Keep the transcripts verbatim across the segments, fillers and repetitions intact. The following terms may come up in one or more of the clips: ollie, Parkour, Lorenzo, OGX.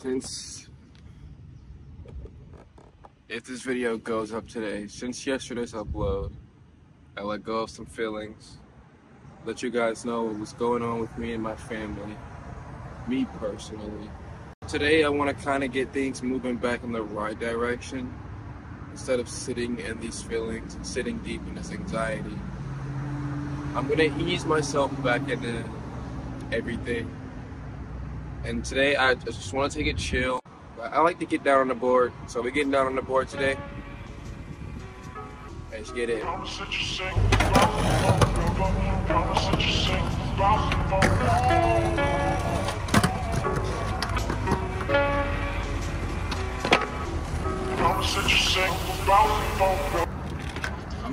since if this video goes up today, since yesterday's upload, I let go of some feelings, let you guys know what was going on with me and my family, me personally. Today I want to kind of get things moving back in the right direction, instead of sitting in these feelings, and sitting deep in this anxiety. I'm going to ease myself back into everything. And today I just want to take it chill. I like to get down on the board, so we're getting down on the board today. Let's get it. I'm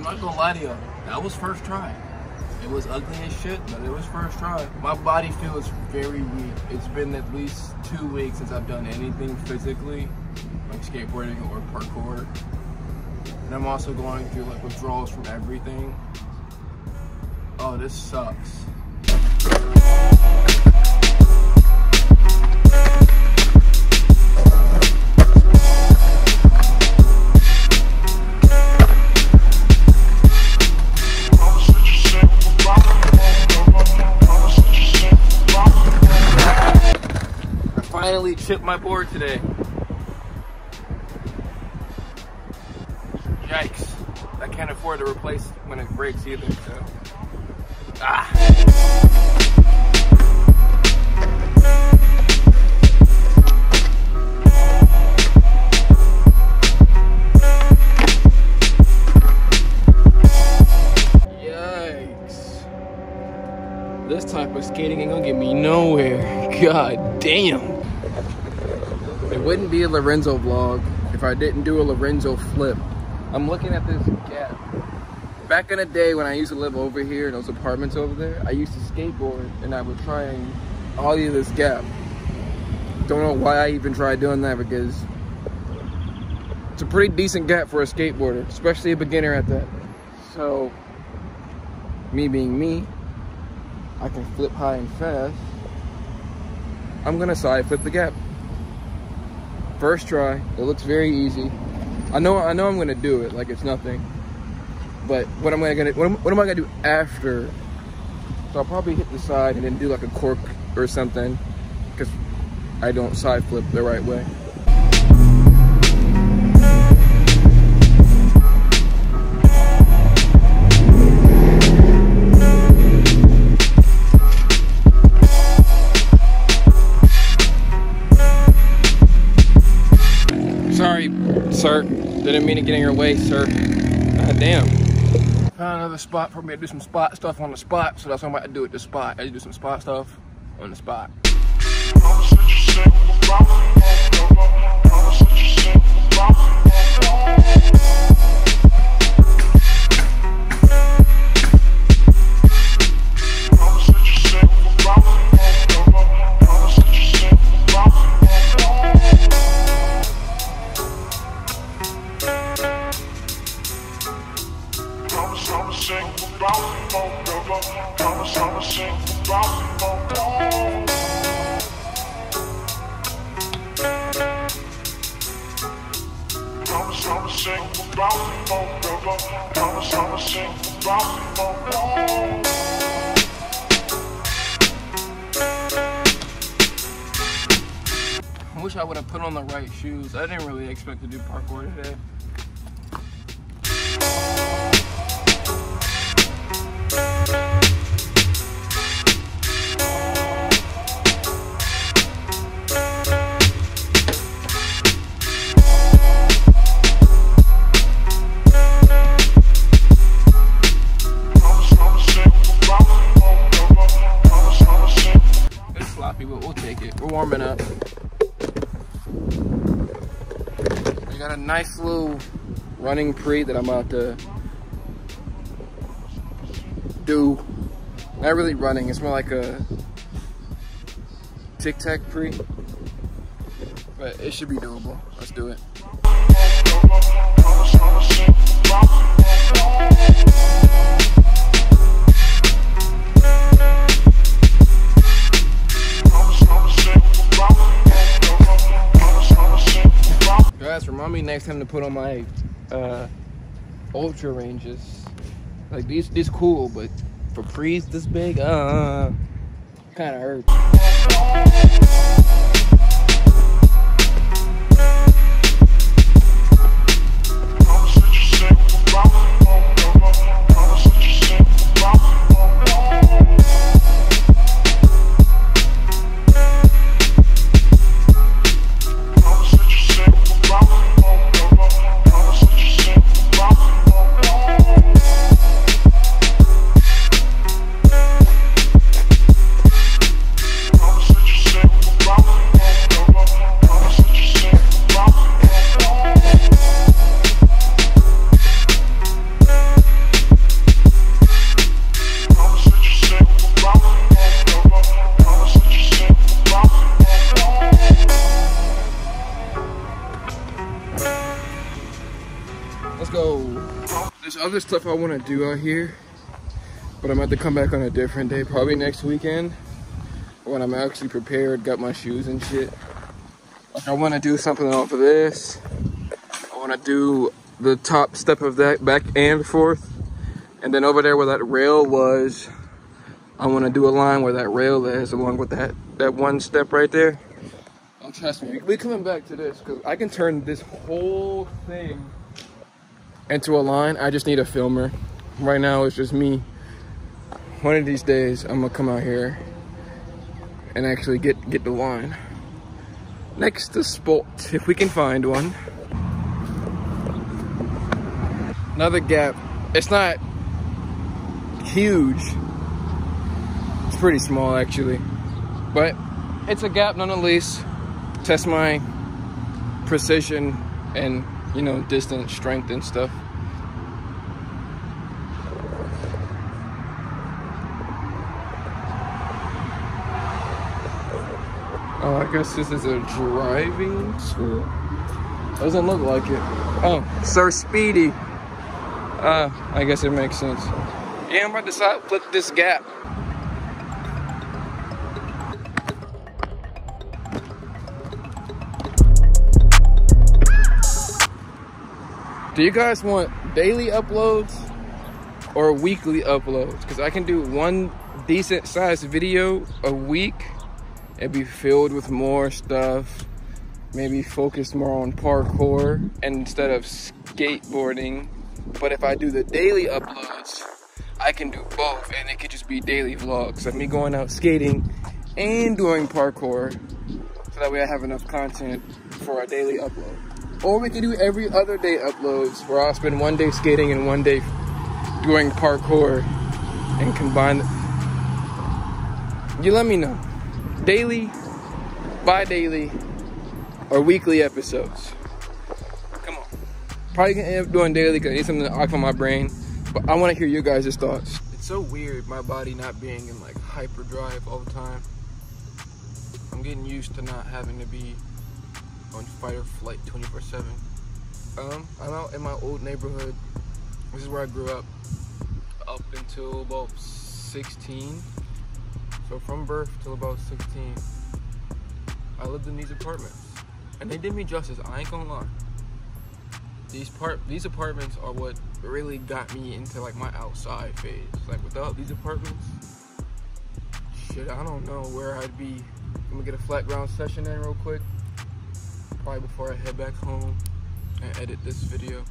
not gonna lie to you, that was first try. It was ugly as shit, but it was first try. My body feels very weak. It's been at least two weeks since I've done anything physically, like skateboarding or parkour. And I'm also going through like withdrawals from everything. Oh, this sucks. Finally chipped my board today. Yikes. I can't afford to replace it when it breaks either, so. Ah. Yikes. This type of skating ain't gonna get me nowhere. God damn. It wouldn't be a Lorenzo vlog if I didn't do a Lorenzo flip. I'm looking at this gap. Back in the day when I used to live over here in those apartments over there, I used to skateboard and I would try and ollie this gap. Don't know why I even tried doing that, because it's a pretty decent gap for a skateboarder, especially a beginner at that. So, me being me, I can flip high and fast. I'm gonna side flip the gap. First try, it looks very easy. I know, I know I'm gonna do it like it's nothing. But what am I gonna, what am, what am I gonna do after? So I'll probably hit the side and then do like a cork or something, because I don't side flip the right way. Sir, didn't mean to get in your way, sir. God damn. Found another spot for me to do some spot stuff on the spot, so that's what I'm about to do at the spot. I just do some spot stuff on the spot. I wish I would have put on the right shoes. I didn't really expect to do parkour today. Warming up. I got a nice little running pre that I'm about to do. Not really running, it's more like a tic-tac pre. But it should be doable. Let's do it. We'll be right back. me next time to put on my uh, ultra ranges. Like these, these cool, but for Capri's this big, uh, kind of hurts. Let's go. There's other stuff I want to do out here, but I'm about to come back on a different day, probably next weekend, when I'm actually prepared, got my shoes and shit. Like I want to do something off of this. I want to do the top step of that back and forth, and then over there where that rail was, I want to do a line where that rail is along with that that one step right there. Oh, trust me, we're coming back to this because I can turn this whole thing into a line. I just need a filmer. Right now it's just me. One of these days I'm gonna come out here and actually get get the line. Next to spot, if we can find one. Another gap. It's not huge. It's pretty small actually, but it's a gap nonetheless. Test my precision and, you know, distance, strength, and stuff. Oh, I guess this is a driving school. Doesn't look like it. Oh, Sir Speedy. Uh, I guess it makes sense. Yeah, I'm about to side flip this gap. Do you guys want daily uploads or weekly uploads? Because I can do one decent sized video a week and be filled with more stuff, maybe focused more on parkour instead of skateboarding. But if I do the daily uploads, I can do both and it could just be daily vlogs of me going out skating and doing parkour, so that way I have enough content for a daily upload. Or we can do every other day uploads where I'll spend one day skating and one day doing parkour and combine them. You let me know. Daily, bi-daily, or weekly episodes. Come on. Probably gonna end up doing daily because I need something to occupy my brain. But I want to hear your guys' thoughts. It's so weird my body not being in like hyperdrive all the time. I'm getting used to not having to be on fight or flight twenty-four seven. Um, I'm out in my old neighborhood. This is where I grew up, up until about sixteen. So from birth till about sixteen, I lived in these apartments, and they did me justice. I ain't gonna lie. These part, these apartments are what really got me into like my outside phase. Like without these apartments, shit, I don't know where I'd be. I'm gonna get a flat ground session in real quick, probably before I head back home and edit this video.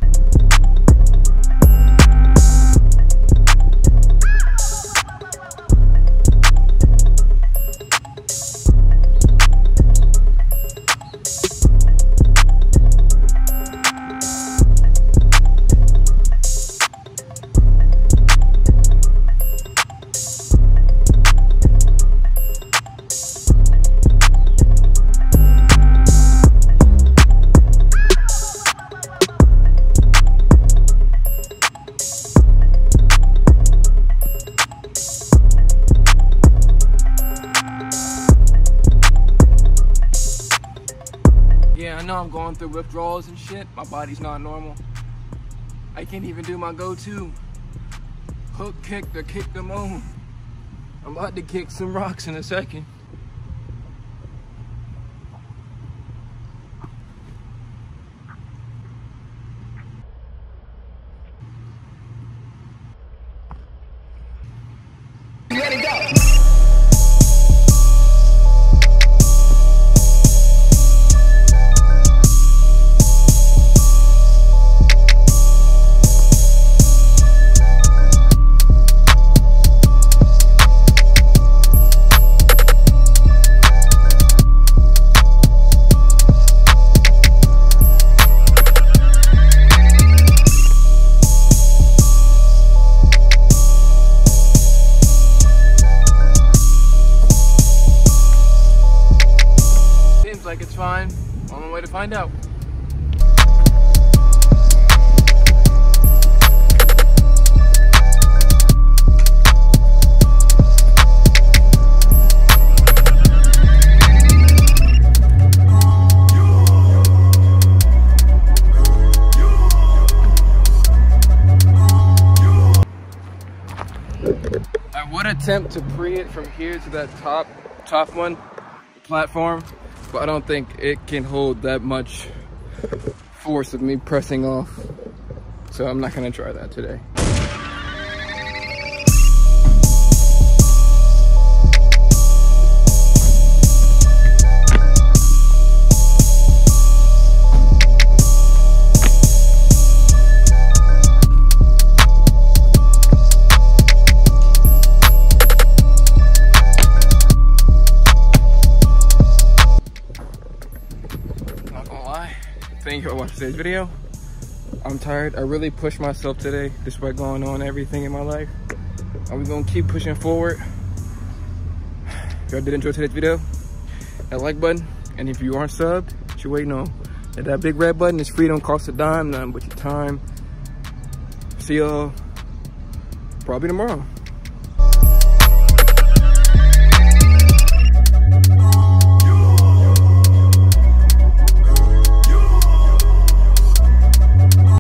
I know I'm going through withdrawals and shit. My body's not normal. I can't even do my go-to hook kick to kick the moon. I'm about to kick some rocks in a second. fine. On the way to find out. I would attempt to pre it from here to that top top one platform, but I don't think it can hold that much force of me pressing off, so I'm not gonna try that today. Thank you for watching today's video. I'm tired. I really pushed myself today despite going on everything in my life. I'm gonna keep pushing forward. If y'all did enjoy today's video, that like button. And if you aren't subbed, what you waiting on? Hit that big red button. It's free, don't cost a dime, nothing but your time. See y'all probably tomorrow.